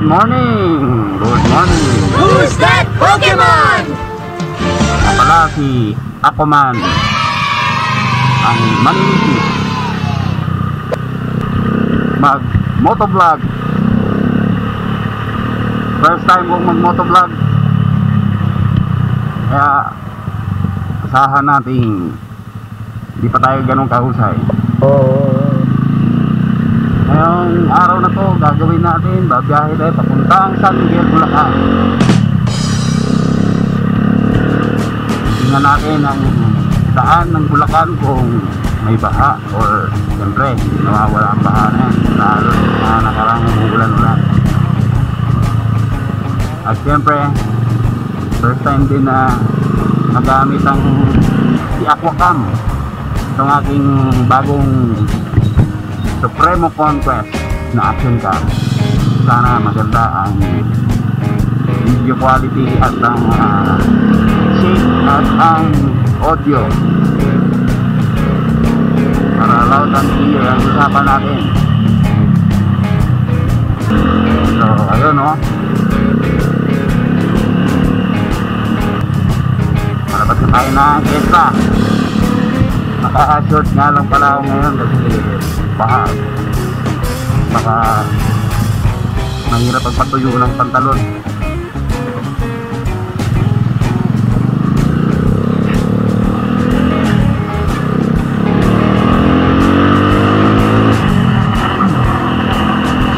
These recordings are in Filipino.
Good morning! Good morning! Who's that Pokemon? Nga pala si AKWAMAN, ang manilisip mag-motovlog. First time kong mag-motovlog, kaya asahan natin hindi pa tayo ganun kahusay. Ngayong araw na to, gagawin natin, babiyahe tayo papuntang San Miguel, Bulacan. Tingnan natin ang daan ng Bulacan kung may baha or siyempre nawawala ang baha na yan lalo na nakarang umuulan-ulan. At siyempre first time din na nagamit ang si AquaCam, itong aking bagong Supremo Conquest na action cam. Sana maganda ang video quality at ang shape at ang audio para loud ang video ang usapan natin. So ayun o, malapat na tayo na Tesla. Naka-short nga lang pala ako ngayon kasi bahag. Baka mahirap pagpatuyo ng pantalon.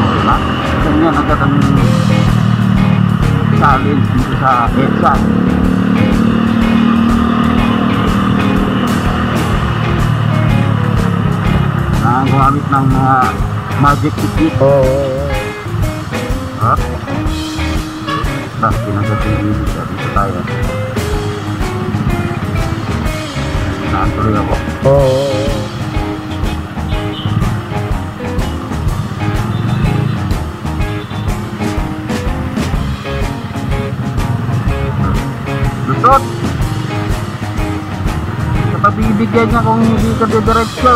Diba? Ganyan agad ang challenge dito sa EDSA. Ang gumamit ng mga magic stick. Hop. Tapos pinagagawin dito tayo. Natuloy ako. Lusot! Kapabibigyan niya kung hindi ka didiretso.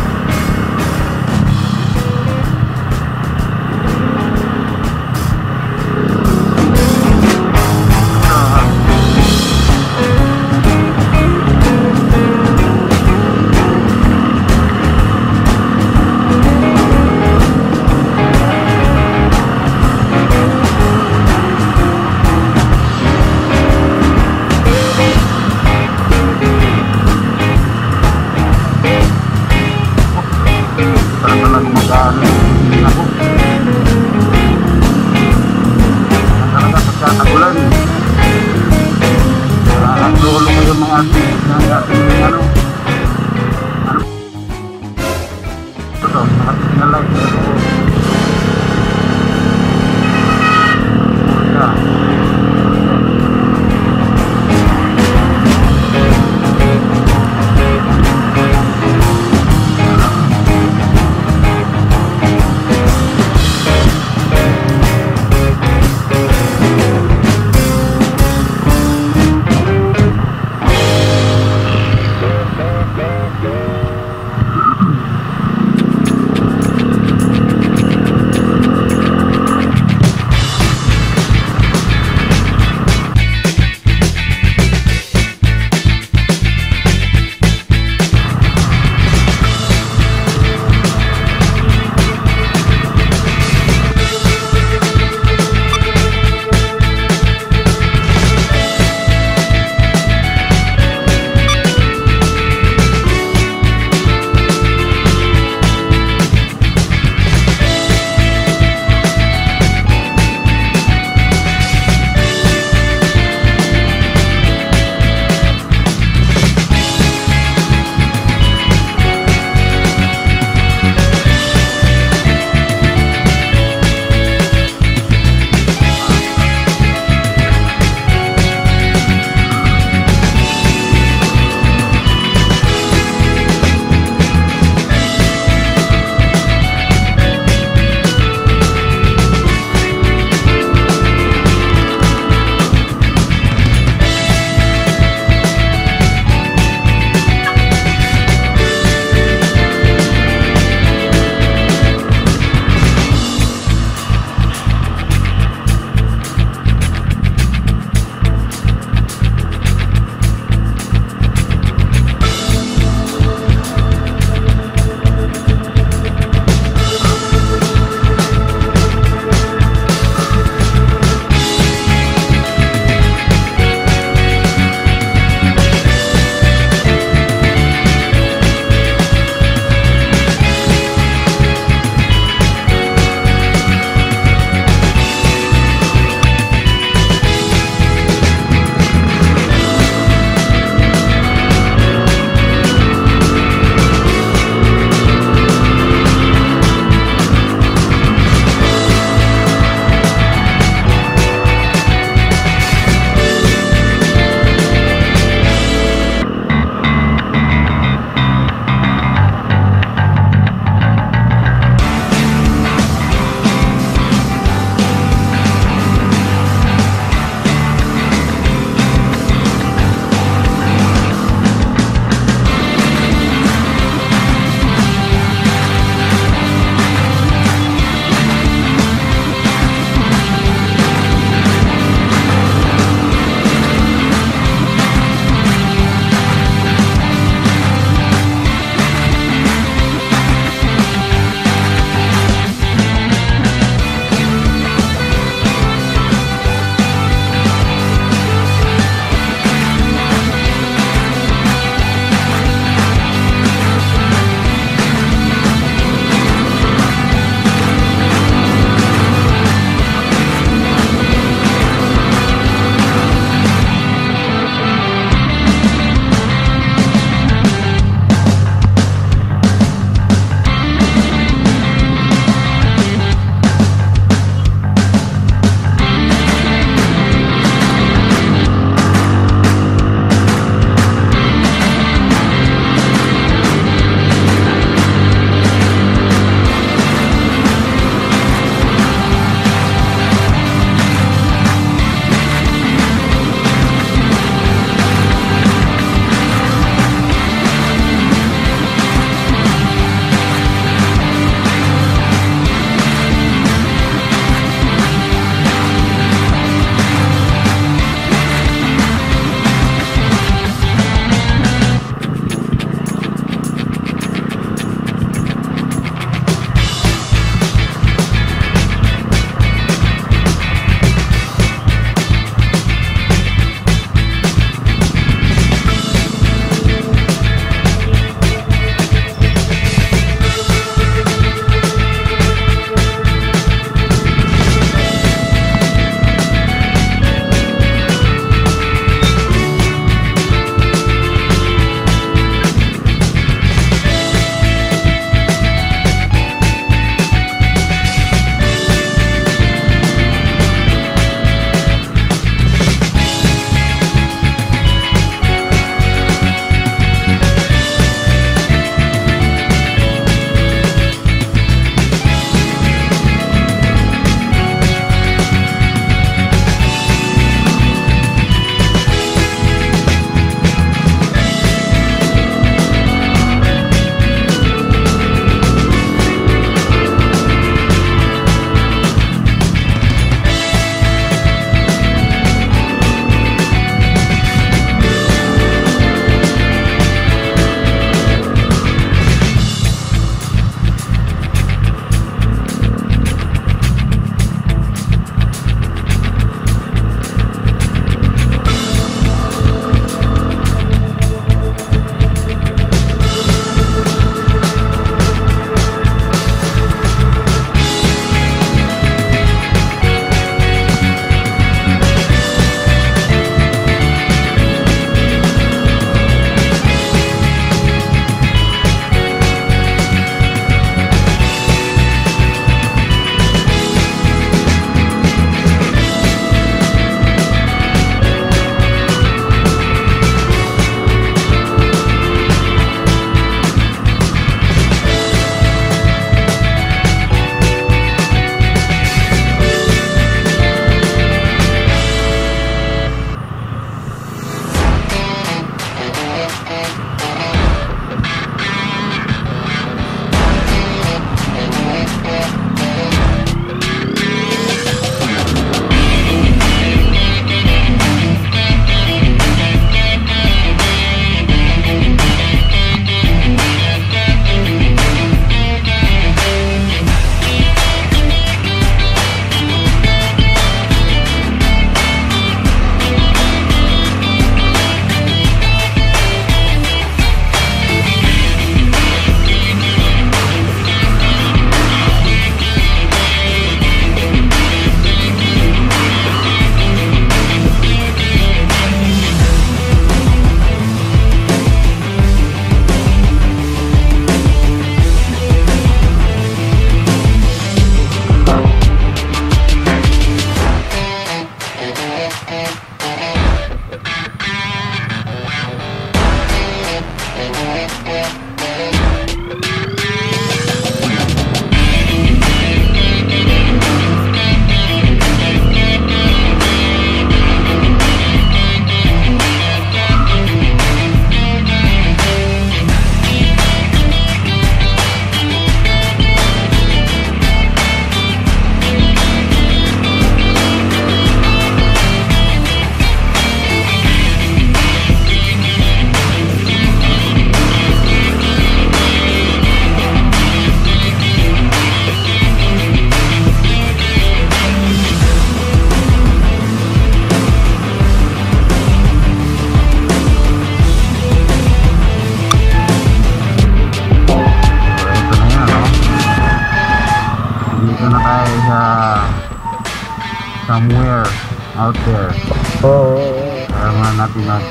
Somewhere out there. Kailangan natin ng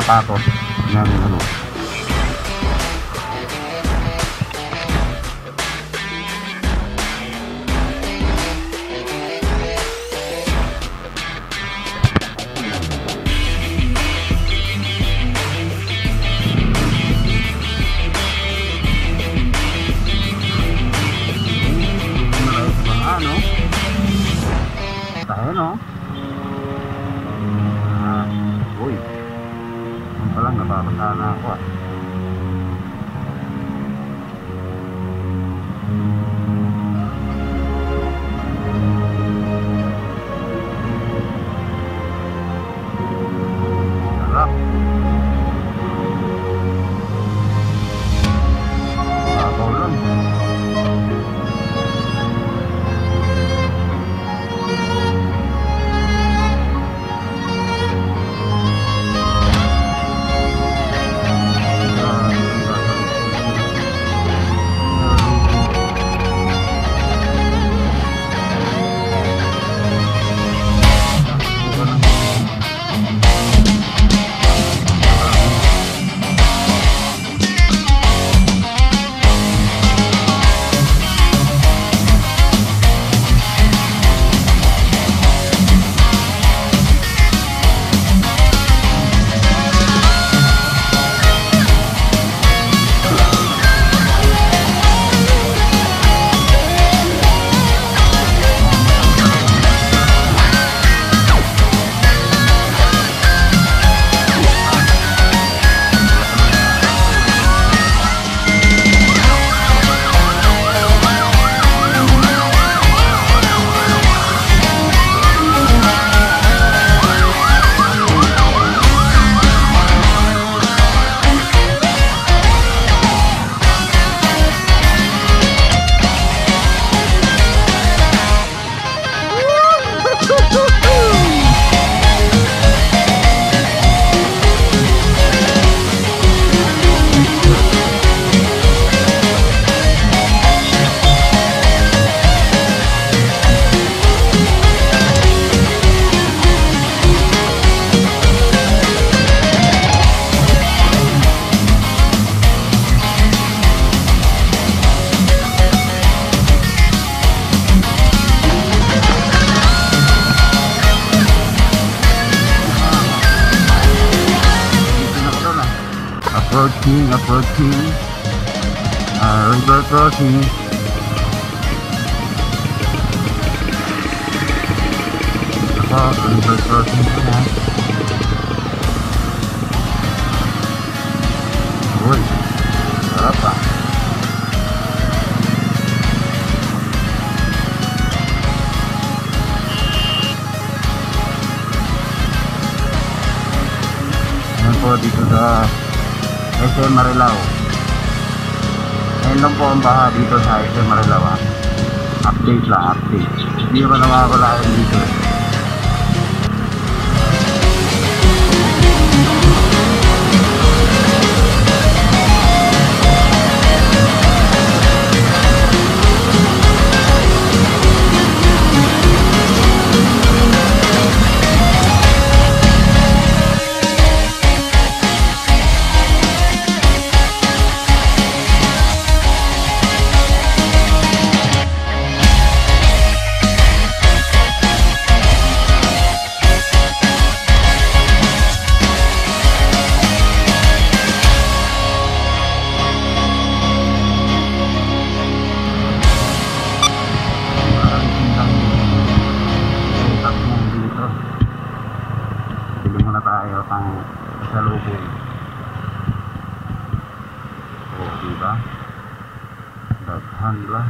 sapatos ng ano. River crossing. River crossing na. Uy, sarap pa. Ano po dito sa SM Marilao. Ayun lang po ang baha dito sa SM Marilao. Update lang, update. Hindi pa nawawala ako dito. meron kang salubong. O, diba? Daghan la.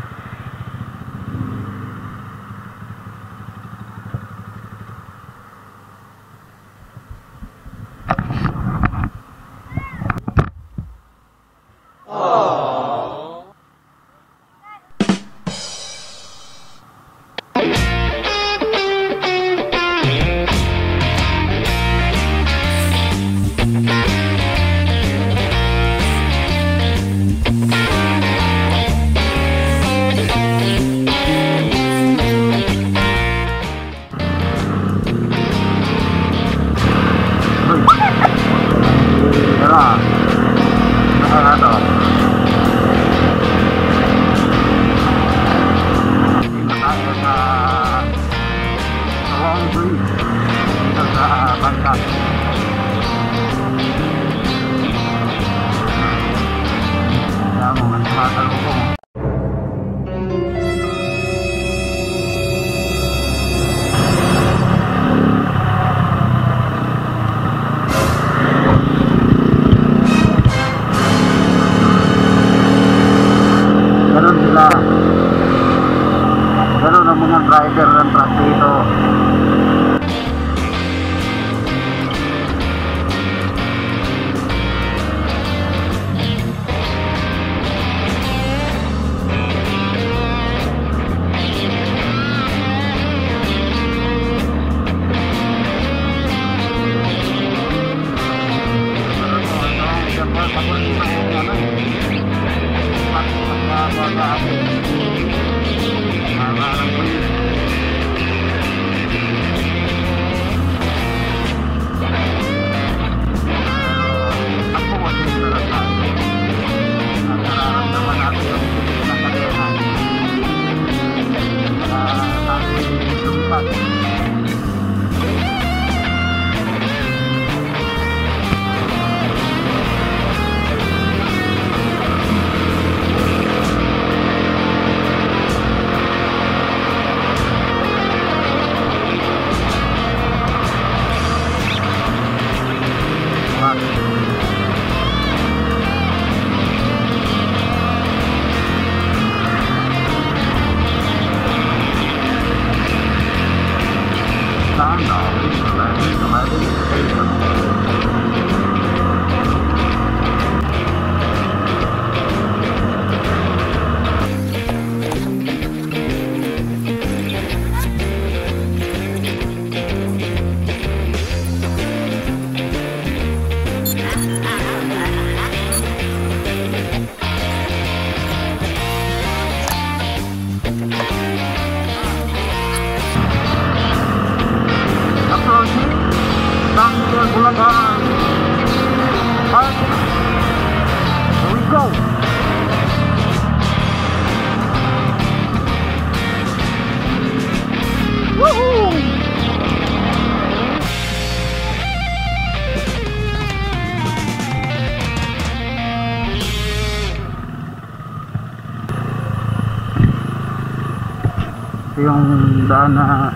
Ito yung daan na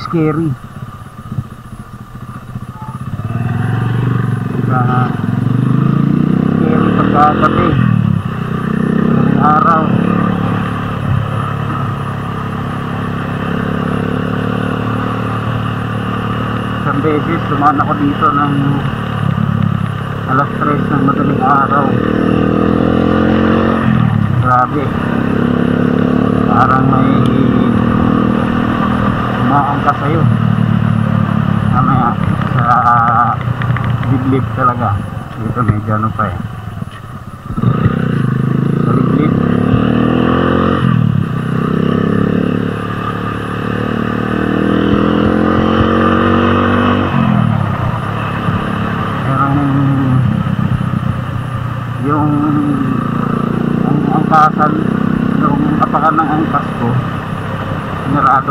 scary pagkakati ng araw. Isang beses dumaan ako dito ng alas 3 ng madaling araw. Grabe, parang may maangka sa'yo mamaya sa liblib talaga. Dito medyo ano pa eh, sa liblib pero yung ang angkasan, yung apakan ng angkas ko, narado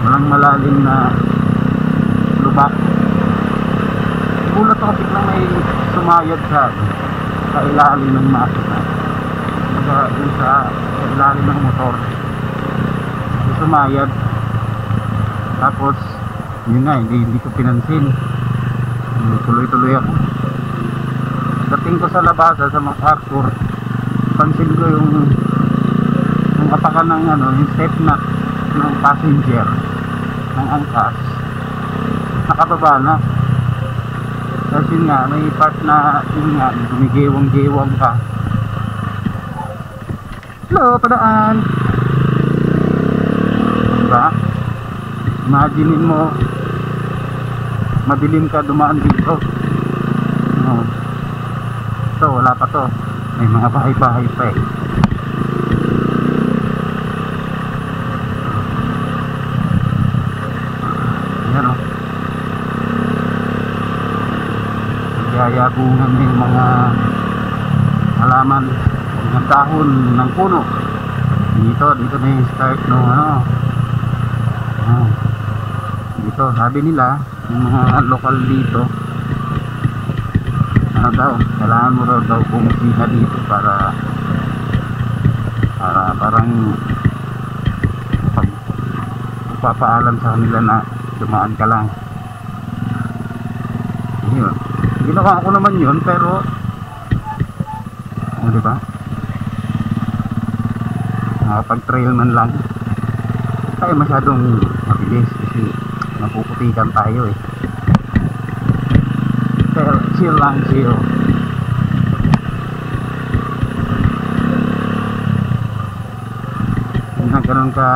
walang malalim na lubak. Gulat ako biglang may sumayad sa ilalim ng makina, sa ilalim ng motor, sumayad. Tapos yun nga, hindi ko pinansin, tuloy-tuloy ako. Dating ko sa labasa, sa MacArthur, pansin ko yung apakan ng ano, yung step nut ng passenger, ng angkas, nakababa na. Kasi nga may part na yun nga, gumigewang-gewang ka. Hello, padaan. Diba? Imaginin mo, madilim ka dumaan dito. No. So wala pa to, may mga bahay-bahay pa eh. Ayan o, nagyayagungan yung mga halaman, ng dahon ng puno. Dito na yung start ng ano. Dito, sabi nila yung mga lokal dito, ano daw, kailangan mo raw daw pumusina dito para parang magpapaalam sa kanila na dumaan ka lang. Yun, ginawa ko naman yun, pero ano, diba, pag trail man lang tayo masyadong mabilis kasi napuputikan tayo eh. Pero chill lang, chill. Kung nagkaroon ka,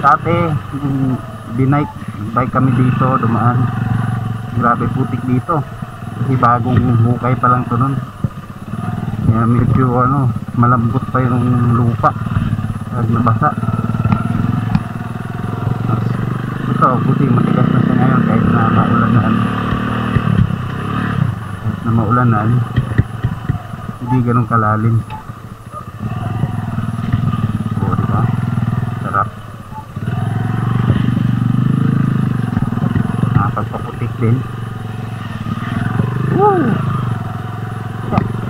dati binike kami dito dumaan, grabe putik dito kasi bagong hukay pa lang to nun. Kaya medyo ano, malambot pa yung lupa, nagbasa. Ito, buti matigas na siya ngayon kahit na maulanan. Kahit na maulanan, hindi ganun kalalim. O, diba? Sarap. Nakapagpaputik din. Woo!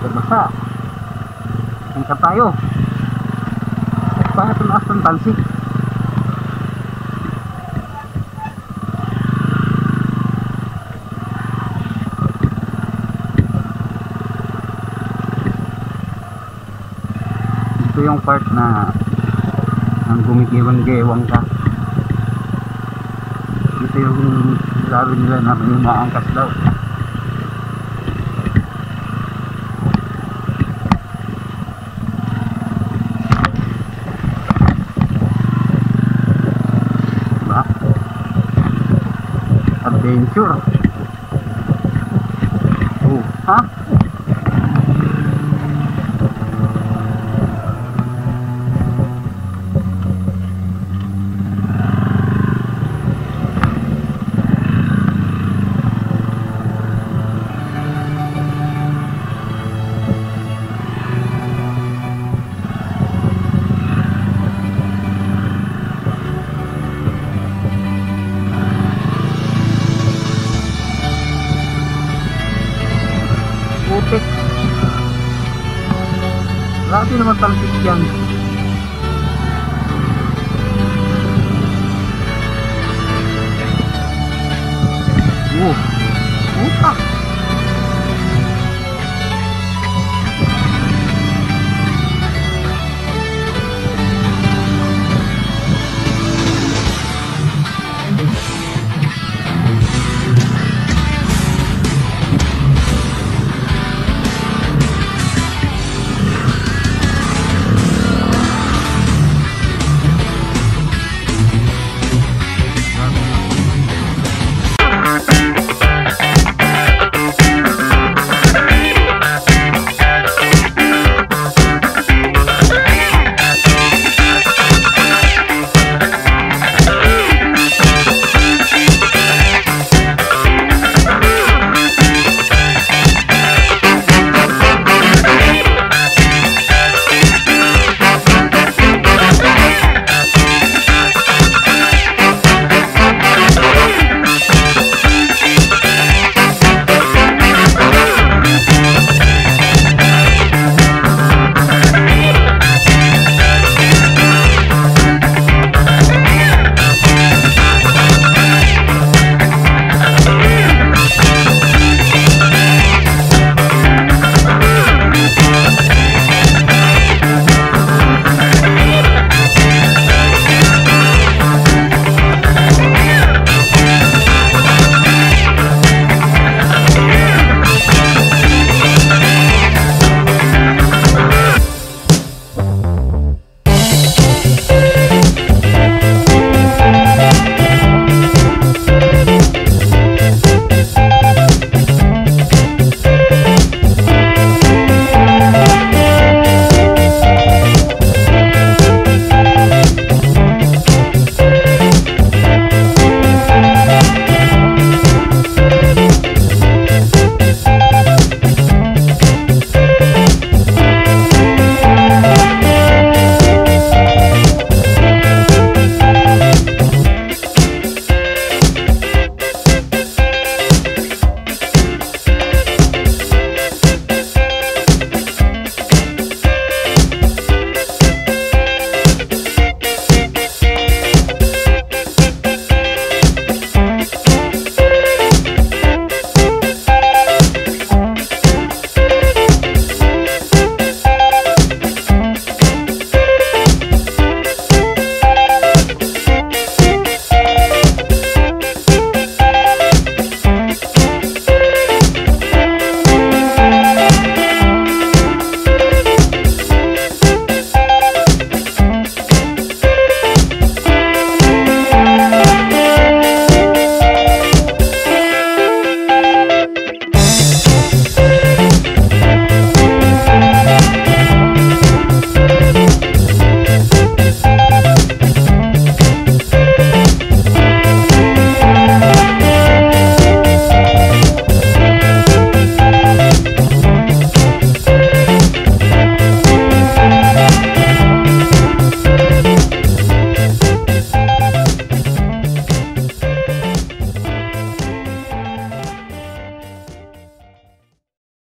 Nagbasa. Angkat tayo. Bakit tumaas ng talsik? Ito yung part na ang gumigiwang-gewang ka. Ito yung sabi nila na may maangkas daw. Adventure. Oh, ha? Grabe naman talagang yan.